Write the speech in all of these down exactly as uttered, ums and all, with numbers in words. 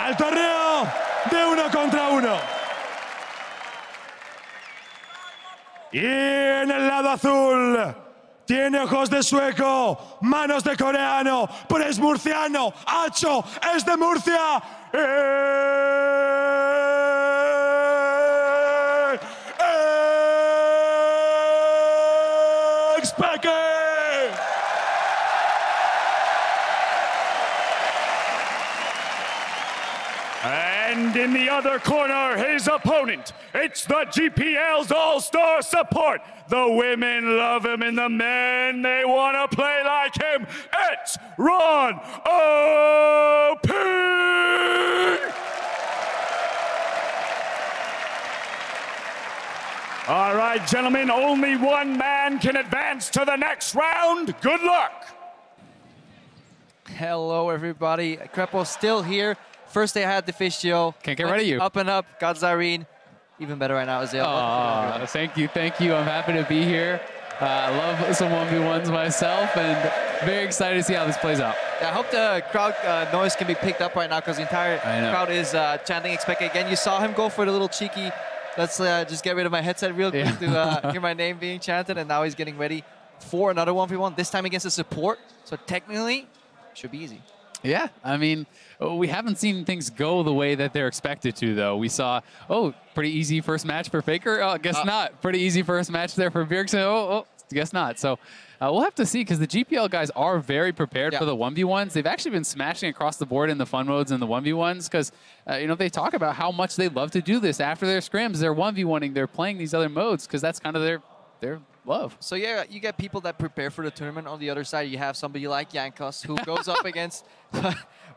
al torneo de uno contra uno. Y en el lado azul tiene ojos de sueco, manos de coreano, pero es murciano. Hacho es de Murcia. xPeke. And in the other corner, his opponent, it's the G P L's all-star support. The women love him and the men, they want to play like him. It's RONop! All right, gentlemen, only one man can advance to the next round. Good luck. Hello, everybody. Krepo still here. First they had the Fishio. Can't get rid of you. Up and up, got Zareen. Even better right now, Azale. Aww, thank you, thank you. I'm happy to be here. Uh, I love some one v ones myself, and very excited to see how this plays out. I hope the crowd uh, noise can be picked up right now, because the entire crowd is uh, chanting xPeke again. You saw him go for the little cheeky, let's uh, just get rid of my headset real quick, yeah, to uh, hear my name being chanted, and now he's getting ready for another one v one, this time against the support. So technically, should be easy. Yeah, I mean, we haven't seen things go the way that they're expected to, though. We saw, oh, pretty easy first match for Faker. Oh, guess uh, not. Pretty easy first match there for Bjergsen. Oh, oh, guess not. So uh, we'll have to see, because the G P L guys are very prepared, yeah, for the one v ones. They've actually been smashing across the board in the fun modes and the one v ones, because uh, you know, they talk about how much they love to do this after their scrims. They're one v one ing. They're playing these other modes, because that's kind of their their. Love. So yeah, you get people that prepare for the tournament. On the other side, you have somebody like Jankos, who goes up against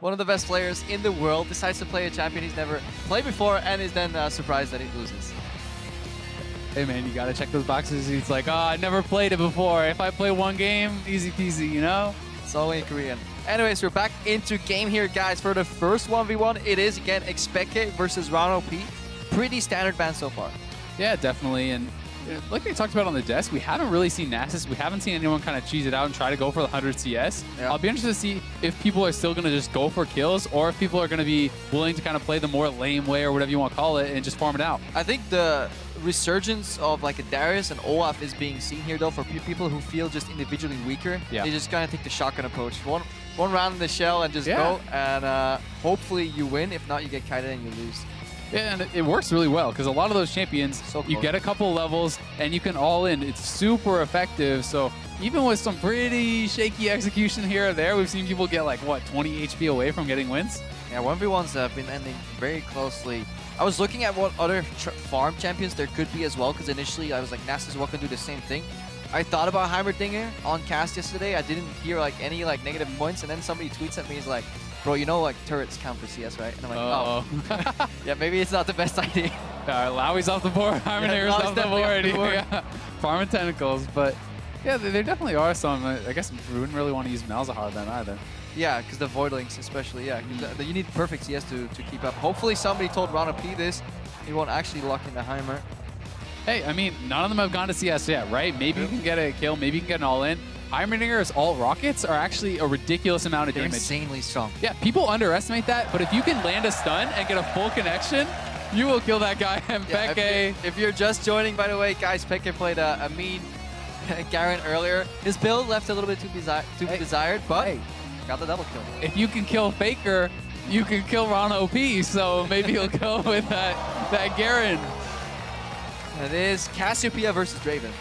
one of the best players in the world, decides to play a champion he's never played before, and is then uh, surprised that he loses. Hey man, you gotta check those boxes. He's like, oh, I never played it before. If I play one game, easy peasy, you know? It's only in Korean. Anyways, we're back into game here, guys, for the first one v one. It is, again, xPeke versus RONop. Pretty standard ban so far. Yeah, definitely. And like they talked about on the desk, we haven't really seen Nasus. We haven't seen anyone kind of cheese it out and try to go for the one hundred C S. Yeah. I'll be interested to see if people are still going to just go for kills, or if people are going to be willing to kind of play the more lame way, or whatever you want to call it, and just farm it out. I think the resurgence of like a Darius and Olaf is being seen here, though, for people who feel just individually weaker. Yeah. They just kind of take the shotgun approach. One one round in the shell and just, yeah, go, and uh, hopefully you win. If not, you get kited and you lose. And it works really well, because a lot of those champions, so you get a couple levels and you can all in. It's super effective. So even with some pretty shaky execution here or there, we've seen people get like, what, twenty H P away from getting wins? Yeah, one v ones have been ending very closely. I was looking at what other farm champions there could be as well, because initially I was like, Nasus, what can do the same thing? I thought about Heimerdinger on cast yesterday. I didn't hear like any like negative points, and then somebody tweets at me, he's like, bro, you know like turrets count for C S, right? And I'm like, uh-oh. Oh. Yeah, maybe it's not the best idea. All right, Lowie's off the board, Heimerdinger yeah, off the board. Yeah. Farm and tentacles, but yeah, there definitely are some. I guess we wouldn't really want to use Malzahar then either. Yeah, because the Voidlings especially, yeah. Mm. You need perfect C S to, to keep up. Hopefully somebody told RONop this. He won't actually lock into Heimer. Hey, I mean, none of them have gone to C S yet, right? Maybe you can get a kill, maybe you can get an all-in. Heimerdinger alt rockets are actually a ridiculous amount of They're damage. Insanely strong. Yeah, people underestimate that, but if you can land a stun and get a full connection, you will kill that guy. And yeah, Peke... If, if you're just joining, by the way, guys, Peke played a, a mean Garen earlier. His build left a little bit too, desi too hey. desired, but hey, got the double kill. If you can kill Faker, you can kill RONop, so maybe he'll go with that, that Garen. It is Cassiopeia versus Draven.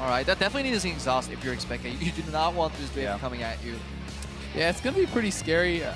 All right, that definitely needs an exhaust if you're xPeke. You do not want this Draven, yeah, coming at you. Yeah, it's going to be pretty scary. Uh,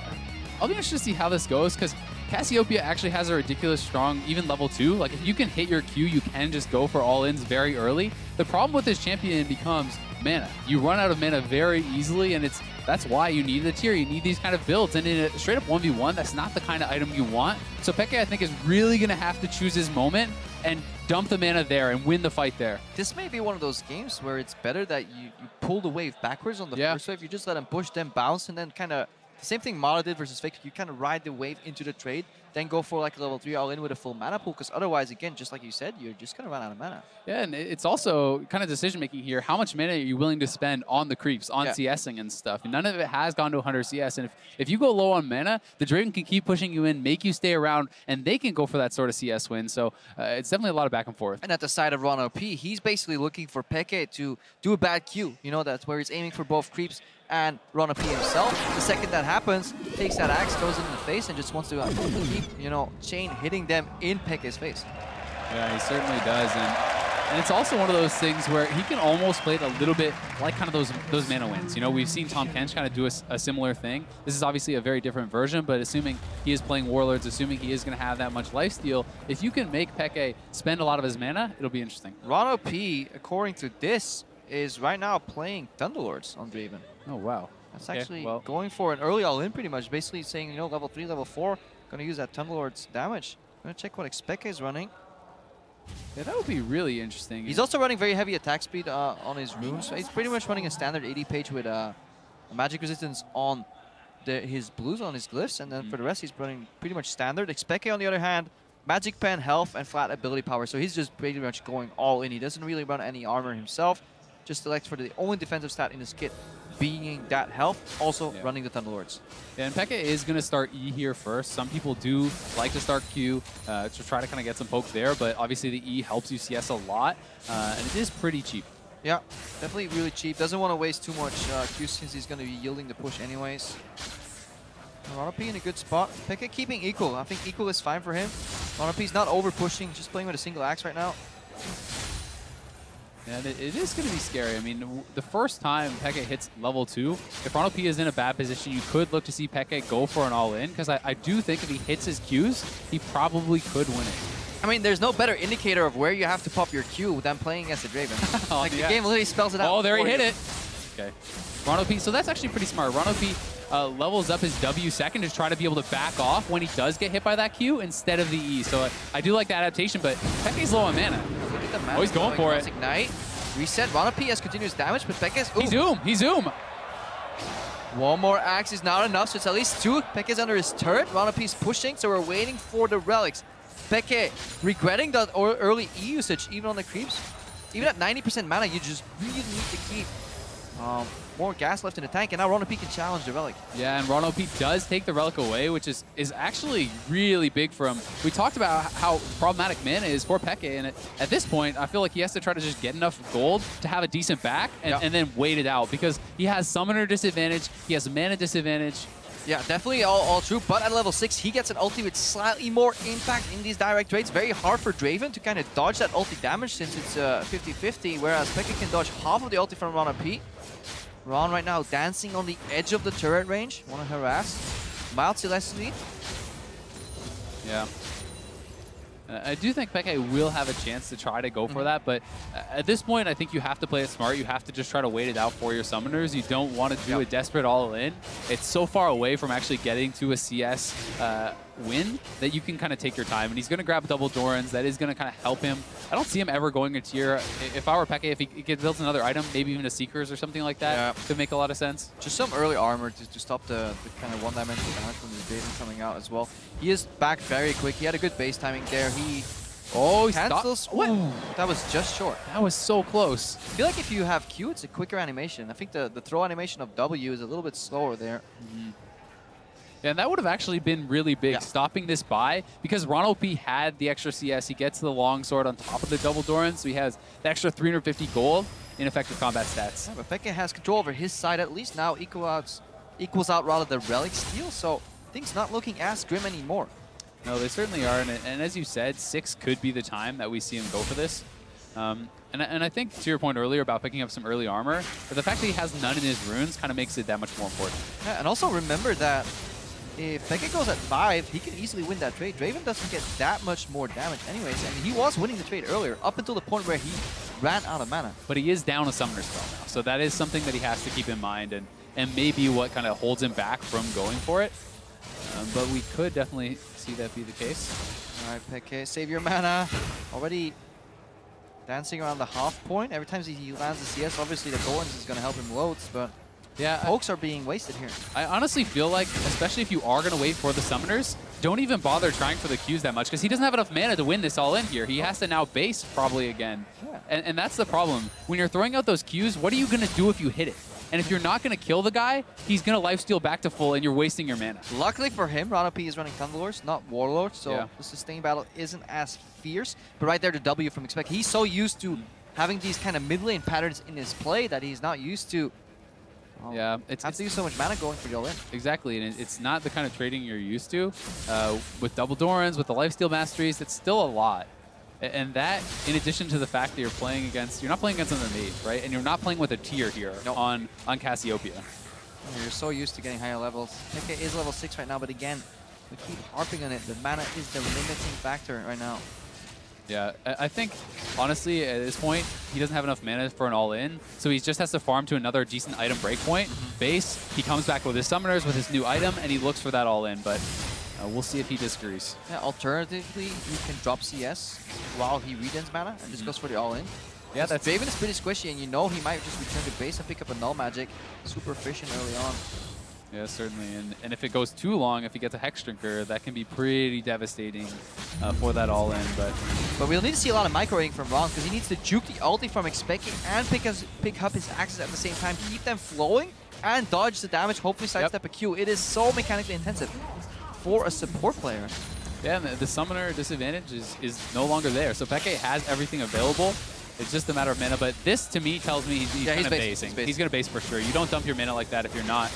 I'll be interested to see how this goes, because Cassiopeia actually has a ridiculous strong, even level two. Like, if you can hit your Q, you can just go for all-ins very early. The problem with this champion becomes mana. You run out of mana very easily, and it's that's why you need the tier. You need these kind of builds, and in a straight-up one v one, that's not the kind of item you want. So xPeke, I think, is really going to have to choose his moment and dump the mana there and win the fight there. This may be one of those games where it's better that you, you pull the wave backwards on the, yeah, first wave. You just let them push, then bounce, and then kind of Same thing Mala did versus Faker. You kind of ride the wave into the trade, then go for like a level three all-in with a full mana pool, because otherwise, again, just like you said, you're just going to run out of mana. Yeah, and it's also kind of decision-making here. How much mana are you willing to spend on the creeps, on yeah. CSing and stuff? And none of it has gone to one hundred C S, and if, if you go low on mana, the Draven can keep pushing you in, make you stay around, and they can go for that sort of C S win. So uh, it's definitely a lot of back and forth. And at the side of RONop, he's basically looking for Peke to do a bad Q. You know, that's where he's aiming for both creeps and RONop himself. The second that happens, takes that axe, throws it in the face, and just wants to uh, keep, you know, chain hitting them in Peke's face. Yeah, he certainly does. And, and it's also one of those things where he can almost play it a little bit like kind of those those mana wins. You know, we've seen Tom Kench kind of do a, a similar thing. This is obviously a very different version, but assuming he is playing Warlords, assuming he is going to have that much lifesteal, if you can make Peke spend a lot of his mana, it'll be interesting. RONop, according to this, is right now playing Thunderlords on Draven. Oh, wow. That's okay, actually well. going for an early all-in pretty much, basically saying, you know, level three, level four, going to use that Thunderlord's damage. Going to check what xPeke is running. Yeah, that would be really interesting. He's also running very heavy attack speed uh, on his runes. So he's pretty much running a standard A D page with uh, magic resistance on the, his blues, on his glyphs, and then mm-hmm. for the rest he's running pretty much standard. xPeke, on the other hand, magic pen, health, and flat ability power. So he's just pretty much going all in. He doesn't really run any armor himself. Just selects for the only defensive stat in his kit, being that health, also yeah. running the Thunderlords. Yeah, and Peke is going to start E here first. Some people do like to start Q uh, to try to kind of get some poke there, but obviously the E helps you C S a lot, uh, and it is pretty cheap. Yeah, definitely really cheap. Doesn't want to waste too much uh, Q since he's going to be yielding the push anyways. RONop in a good spot. Peke keeping equal. I think equal is fine for him. RONop's not over-pushing, just playing with a single axe right now. And it, it is going to be scary. I mean, w the first time Peke hits level two, if RONop is in a bad position, you could look to see Peke go for an all-in, because I, I do think if he hits his Qs, he probably could win it. I mean, there's no better indicator of where you have to pop your Q than playing against the Draven. oh, like, yeah. the game literally spells it out. Oh, there he hit you. it. Okay. RONop, so that's actually pretty smart. RONop uh, levels up his W second to try to be able to back off when he does get hit by that Q instead of the E. So I, I do like that adaptation, but Peke's low on mana. Oh, he's going for it. Ignite. Reset. RONop has continuous damage, but Peke's... He zoom. He zoom. One more axe is not enough, so it's at least two. Peke's under his turret. RONop is pushing, so we're waiting for the relics. Peke regretting that early E usage, even on the creeps. Even at ninety percent mana, you just really need to keep... Um, more gas left in the tank, and now RONop can challenge the Relic. Yeah, and RONop does take the Relic away, which is, is actually really big for him. We talked about how problematic mana is for Peke, and it, at this point, I feel like he has to try to just get enough gold to have a decent back and, yeah. and then wait it out, because he has Summoner disadvantage, he has Mana disadvantage. Yeah, definitely all, all true, but at level six, he gets an ulti with slightly more impact in these direct trades. Very hard for Draven to kind of dodge that ulti damage since it's fifty fifty, uh, whereas Peke can dodge half of the ulti from RONop. Ron right now dancing on the edge of the turret range. Want to harass. Mild Celestine. Yeah. Uh, I do think Peke will have a chance to try to go for mm-hmm. that, but at this point, I think you have to play it smart. You have to just try to wait it out for your summoners. You don't want to do yep. a desperate all-in. It's so far away from actually getting to a C S uh, win that you can kind of take your time. And he's going to grab double Doran's. That is going to kind of help him. I don't see him ever going a tier. If I were Peke, if he gets built another item, maybe even a Seekers or something like that, yep. could make a lot of sense. Just some early armor to, to stop the, the kind of one-dimensional damage from the Draven coming out as well. He is back very quick. He had a good base timing there. He oh, he cancels. What? That was just short. That was so close. I feel like if you have Q, it's a quicker animation. I think the, the throw animation of W is a little bit slower there. Mm-hmm. Yeah, and that would have actually been really big, yeah. stopping this buy, because RONop had the extra C S. He gets the longsword on top of the double Doran, so he has the extra three hundred fifty gold in effective combat stats. Yeah, but Peke has control over his side at least now, equal out, equals out rather the relic steal, so things not looking as grim anymore. No, they certainly are, and, and as you said, six could be the time that we see him go for this. Um, and, and I think, to your point earlier about picking up some early armor, but the fact that he has none in his runes kind of makes it that much more important. Yeah, and also remember that if Peke goes at five, he can easily win that trade. Draven doesn't get that much more damage anyways, and he was winning the trade earlier, up until the point where he ran out of mana. But he is down a summoner spell now, so that is something that he has to keep in mind, and, and maybe what kind of holds him back from going for it. Um, but we could definitely see that be the case. All right, Peke, save your mana. Already dancing around the half point. Every time he lands the C S, obviously the Doran's is going to help him loads, but Yeah, Pokes I, are being wasted here. I honestly feel like, especially if you are going to wait for the summoners, don't even bother trying for the Qs that much because he doesn't have enough mana to win this all in here. He has to now base probably again. Yeah. And, and that's the problem. When you're throwing out those Qs, what are you going to do if you hit it? And if you're not going to kill the guy, he's going to lifesteal back to full and you're wasting your mana. Luckily for him, RONop is running Thunderlords, not Warlords, so yeah. the sustained battle isn't as fierce. But right there, the W from xPeke. He's so used to having these kind of mid lane patterns in his play that he's not used to. Oh, yeah, it's have to use so much mana going for the all in. Exactly, and it's not the kind of trading you're used to. Uh, with double Dorans, with the lifesteal masteries, it's still a lot. And that, in addition to the fact that you're playing against, you're not playing against another mage, right? And you're not playing with a tier here nope. on, on Cassiopeia. Oh, you're so used to getting higher levels. xPeke is level six right now, but again, we keep harping on it. The mana is the limiting factor right now. Yeah, I think, honestly, at this point, he doesn't have enough mana for an all-in, so he just has to farm to another decent item breakpoint, base. He comes back with his summoners, with his new item, and he looks for that all-in, but uh, we'll see if he disagrees. Yeah, alternatively, you can drop C S while he redens mana and just goes for the all-in. Yeah, that's Draven is pretty squishy, and you know he might just return to base and pick up a Null Magic. Super efficient early on. Yeah, certainly. And, and if it goes too long, if you get to Hex Drinker, that can be pretty devastating uh, for that all-in. But but we'll need to see a lot of micro-aiding from Ron, because he needs to juke the ulti from xPeke and pick, us, pick up his axes at the same time, keep them flowing, and dodge the damage, hopefully sidestep yep. a Q. It is so mechanically intensive for a support player. Yeah, and the summoner disadvantage is, is no longer there. So xPeke has everything available. It's just a matter of mana, but this to me tells me he's, he's yeah, kind of basing. He's, he's going to base for sure. You don't dump your mana like that if you're not.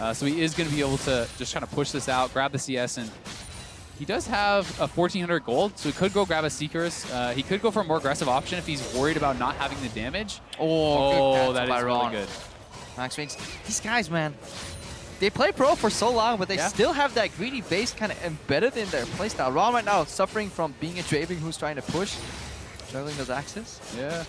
Uh, so he is going to be able to just kind of push this out, grab the C S, and he does have a fourteen hundred gold, so he could go grab a Seekers. Uh, he could go for a more aggressive option if he's worried about not having the damage. Oh, oh that is really good. Max Wings, these guys, man, they play pro for so long, but they yeah. still have that greedy base kind of embedded in their playstyle. Ron right now suffering from being a Draven who's trying to push. Juggling those axes? Yeah.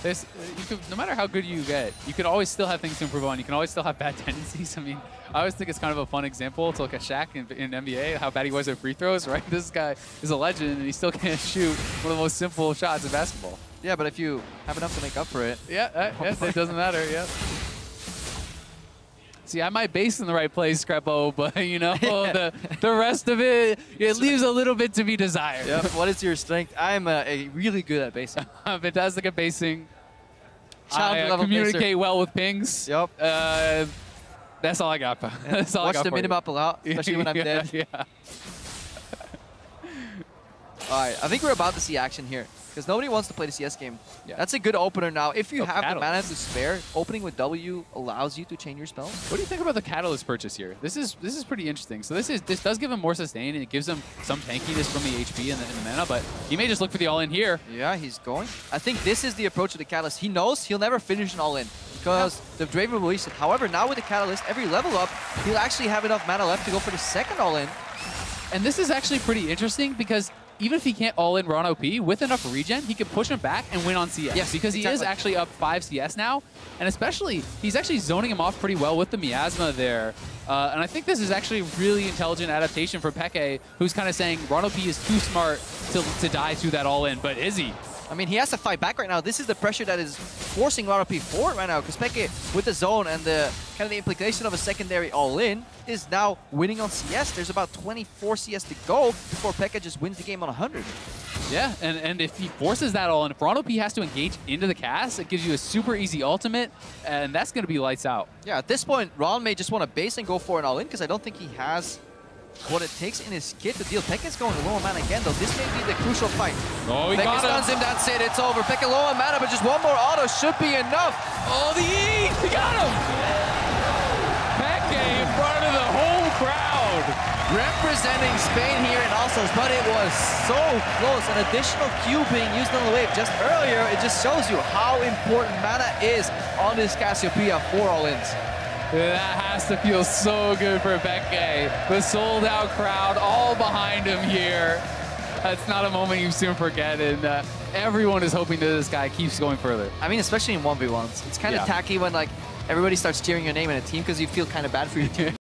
There's, you could, no matter how good you get, you can always still have things to improve on. You can always still have bad tendencies. I mean, I always think it's kind of a fun example to look at Shaq in, in N B A, how bad he was at free throws, right? This guy is a legend, and he still can't shoot one of the most simple shots in basketball. Yeah, but if you have enough to make up for it. Yeah, uh, yes, it doesn't matter, yeah. See, I might base in the right place, Krepo, but you know, the the rest of it, it leaves a little bit to be desired. Yep. What is your strength? I'm uh, a really good at basing. I'm fantastic at basing. Child I uh, level communicate baser. well with pings. Yep. Uh, that's all I got. Yeah. That's all Watch I got the minimap a lot, especially when I'm yeah, dead. Yeah. All right, I think we're about to see action here. Because nobody wants to play the C S game. Yeah. That's a good opener now. If you oh, have catalyst. the mana to spare, opening with W allows you to chain your spells. What do you think about the Catalyst purchase here? This is this is pretty interesting. So this is this does give him more sustain, and it gives him some tankiness from the H P and the, and the mana, but he may just look for the all-in here. Yeah, he's going. I think this is the approach of the Catalyst. He knows he'll never finish an all-in because yeah. the Draven will release it. However, now with the Catalyst, every level up, he'll actually have enough mana left to go for the second all-in. And this is actually pretty interesting because even if he can't all-in RONop, with enough regen, he can push him back and win on C S. Yes, because exactly. he is actually up five C S now. And especially, he's actually zoning him off pretty well with the Miasma there. Uh, and I think this is actually really intelligent adaptation for xPeke, who's kind of saying RONop is too smart to, to die to that all-in, but is he? I mean, he has to fight back right now. This is the pressure that is forcing RONop forward right now, because xPeke, with the zone and the kind of the implication of a secondary all-in, is now winning on C S. There's about twenty-four C S to go before xPeke just wins the game on one hundred. Yeah, and, and if he forces that all-in, if RONop has to engage into the cast, it gives you a super easy ultimate, and that's going to be lights out. Yeah, at this point, Ron may just want to base and go for an all-in, because I don't think he has what it takes in his kit to deal. Pekka's going low on mana again, though. This may be the crucial fight. Oh, he got it. Pekka stuns him, that's it, it's over. Pekka low on mana, but just one more auto should be enough. Oh, the E! He got him! Pekka in front of the whole crowd. Representing Spain here in Alsos, but it was so close. An additional Q being used on the wave just earlier. It just shows you how important mana is on this Cassiopeia for all-ins. That has to feel so good for xPeke. The sold-out crowd all behind him here. That's not a moment you soon forget, and uh, everyone is hoping that this guy keeps going further. I mean, especially in one v ones. It's kind of yeah. tacky when like everybody starts cheering your name in a team because you feel kind of bad for your team.